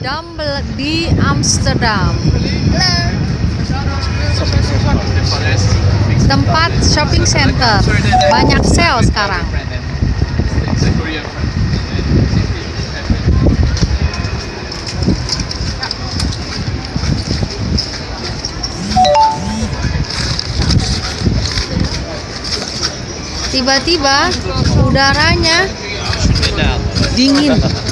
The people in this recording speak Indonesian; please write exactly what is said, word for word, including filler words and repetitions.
Dam di Amsterdam. Tempat shopping center, banyak sale sekarang. Tiba-tiba udaranya dingin.